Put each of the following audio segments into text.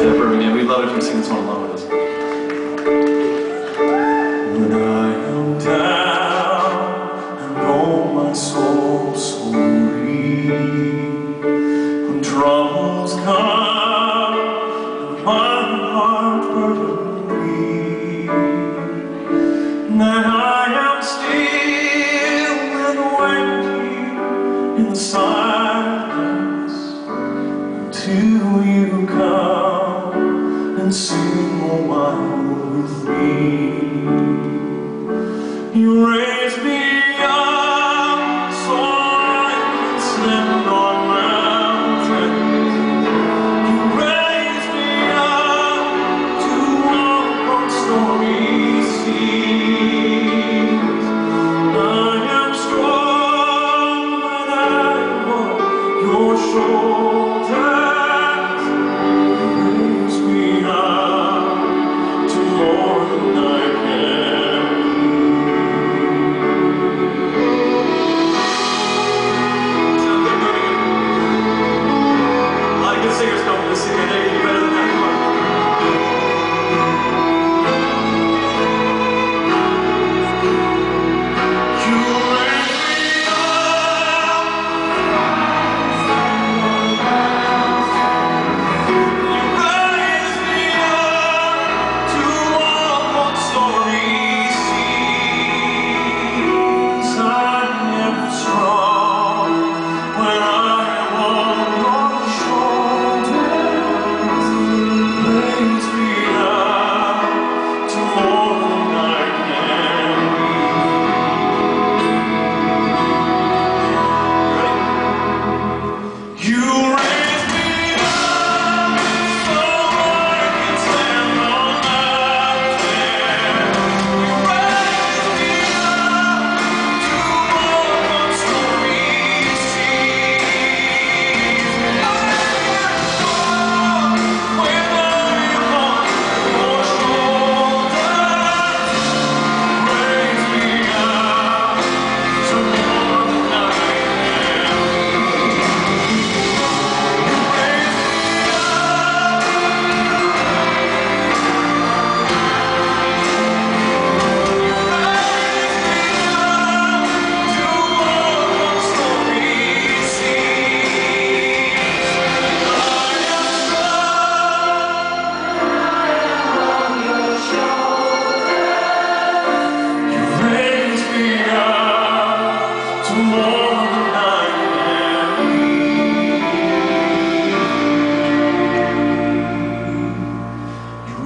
to Birmingham. Yeah, we'd love it if you sing this one along with us. When I am down and all my soul so weak, when troubles come and my heart burdened weak, and that I am still and waiting in the silence until you come and sing a while with me. You raise me up so I can stand on mountains. You raise me up to walk on stormy seas. I am strong when I hold your shoulder.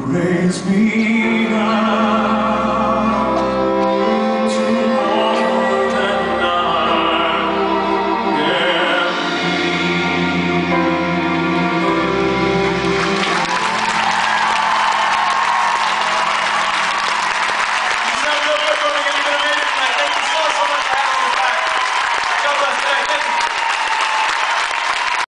Raise me